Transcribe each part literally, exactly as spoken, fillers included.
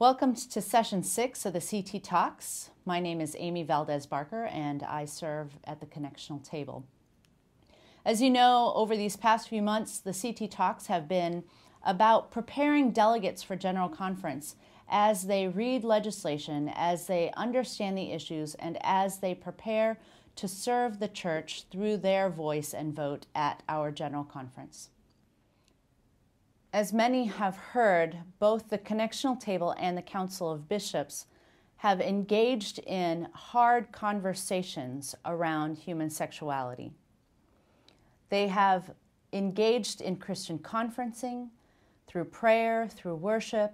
Welcome to session six of the C T Talks. My name is Amy Valdez Barker and I serve at the Connectional Table. As you know, over these past few months, the C T Talks have been about preparing delegates for General Conference as they read legislation, as they understand the issues, and as they prepare to serve the church through their voice and vote at our General Conference. As many have heard, both the Connectional Table and the Council of Bishops have engaged in hard conversations around human sexuality. They have engaged in Christian conferencing, through prayer, through worship,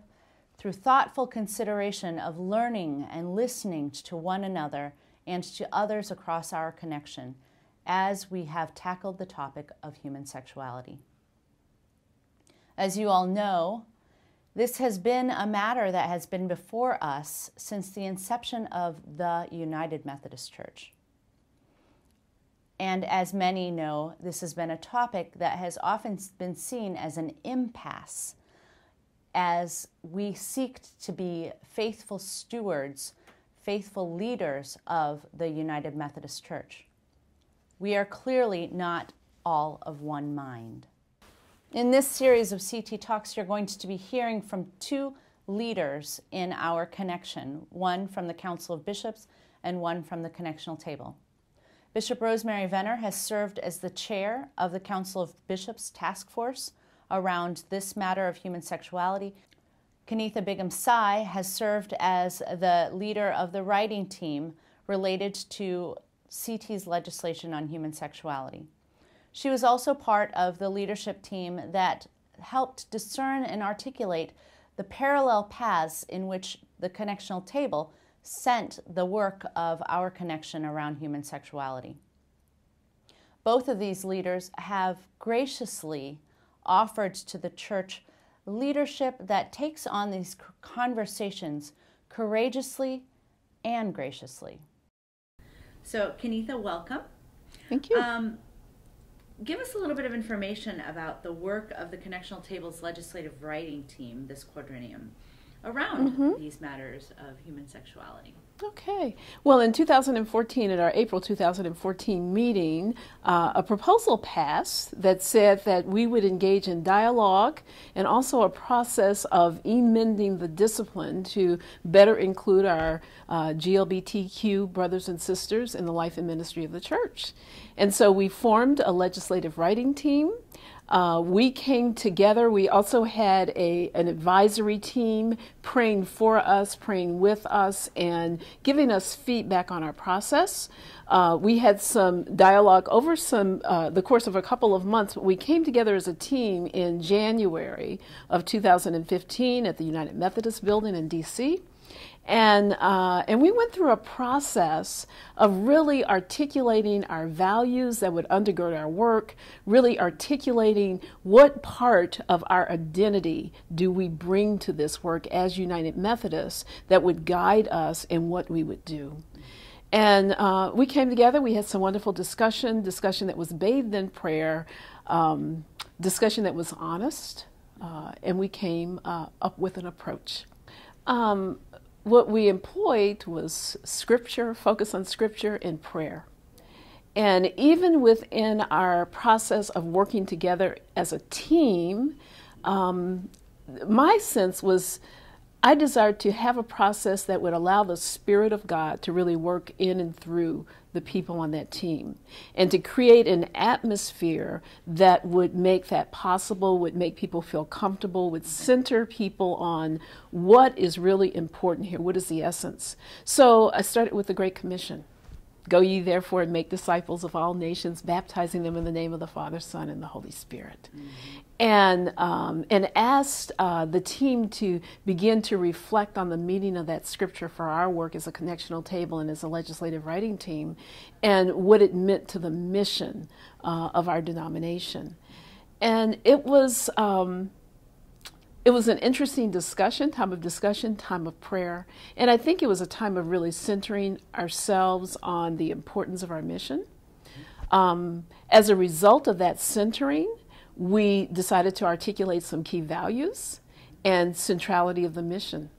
through thoughtful consideration of learning and listening to one another and to others across our connection as we have tackled the topic of human sexuality. As you all know, this has been a matter that has been before us since the inception of the United Methodist Church. And as many know, this has been a topic that has often been seen as an impasse as we seek to be faithful stewards, faithful leaders of the United Methodist Church. We are clearly not all of one mind. In this series of C T Talks, you're going to be hearing from two leaders in our connection, one from the Council of Bishops and one from the Connectional Table. Bishop Rosemary Venner has served as the chair of the Council of Bishops Task Force around this matter of human sexuality. Kennetha Bigham-Sai has served as the leader of the writing team related to C T's legislation on human sexuality. She was also part of the leadership team that helped discern and articulate the parallel paths in which the Connectional Table sent the work of our connection around human sexuality. Both of these leaders have graciously offered to the church leadership that takes on these conversations courageously and graciously. So, Kennetha, welcome. Thank you. Um, Give us a little bit of information about the work of the Connectional Table's legislative writing team this quadrennium around mm-hmm. these matters of human sexuality. Okay. Well, in two thousand fourteen, at our April two thousand fourteen meeting, uh, a proposal passed that said that we would engage in dialogue and also a process of amending the discipline to better include our uh, G L B T Q brothers and sisters in the life and ministry of the church. And so we formed a legislative writing team. Uh, we came together. We also had a, an advisory team praying for us, praying with us, and giving us feedback on our process. Uh, we had some dialogue over some uh, the course of a couple of months. We came together as a team in January of two thousand fifteen at the United Methodist Building in D C And, uh, and we went through a process of really articulating our values that would undergird our work, really articulating what part of our identity do we bring to this work as United Methodists that would guide us in what we would do. And uh, we came together, we had some wonderful discussion, discussion that was bathed in prayer, um, discussion that was honest, uh, and we came uh, up with an approach. Um, What we employed was scripture, focus on scripture and prayer. And even within our process of working together as a team, um, my sense was I desired to have a process that would allow the Spirit of God to really work in and through the people on that team and to create an atmosphere that would make that possible, would make people feel comfortable, would center people on what is really important here, what is the essence. So I started with the Great Commission. Go ye therefore and make disciples of all nations, baptizing them in the name of the Father, Son, and the Holy Spirit. Mm-hmm. And, um, and asked uh, the team to begin to reflect on the meaning of that scripture for our work as a Connectional Table and as a legislative writing team and what it meant to the mission uh, of our denomination. And it was, um, it was an interesting discussion, time of discussion, time of prayer. And I think it was a time of really centering ourselves on the importance of our mission. Um, as a result of that centering, we decided to articulate some key values and centrality of the mission.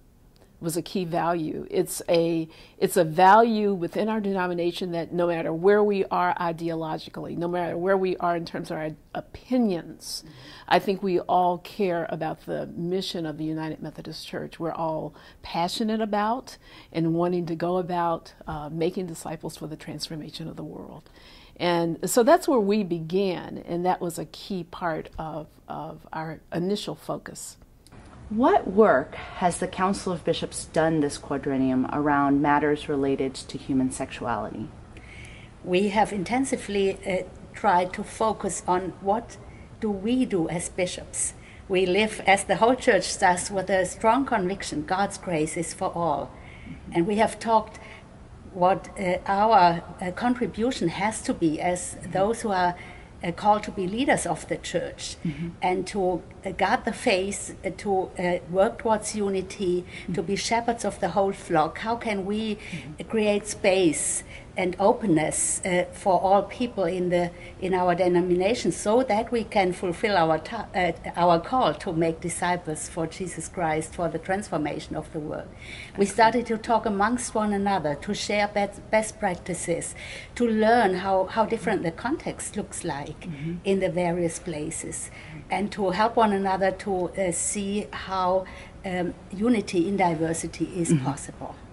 was a key value. It's a, it's a value within our denomination that no matter where we are ideologically, no matter where we are in terms of our opinions, mm-hmm. I think we all care about the mission of the United Methodist Church. We're all passionate about and wanting to go about uh, making disciples for the transformation of the world. And so that's where we began, and that was a key part of, of our initial focus. What work has the Council of Bishops done this quadrennium around matters related to human sexuality? We have intensively uh, tried to focus on what do we do as bishops. We live, as the whole church does, with a strong conviction God's grace is for all. Mm-hmm. And we have talked what uh, our uh, contribution has to be as mm-hmm. those who are Uh, called to be leaders of the church, mm-hmm. and to uh, guard the faith, uh, to uh, work towards unity, mm-hmm. to be shepherds of the whole flock. How can we mm-hmm. create space and openness uh, for all people in the in our denomination, so that we can fulfill our ta uh, our call to make disciples for Jesus Christ, for the transformation of the world? Okay. We started to talk amongst one another, to share best, best practices, to learn how, how different the context looks like mm-hmm. in the various places, and to help one another to uh, see how um, unity in diversity is mm-hmm. possible.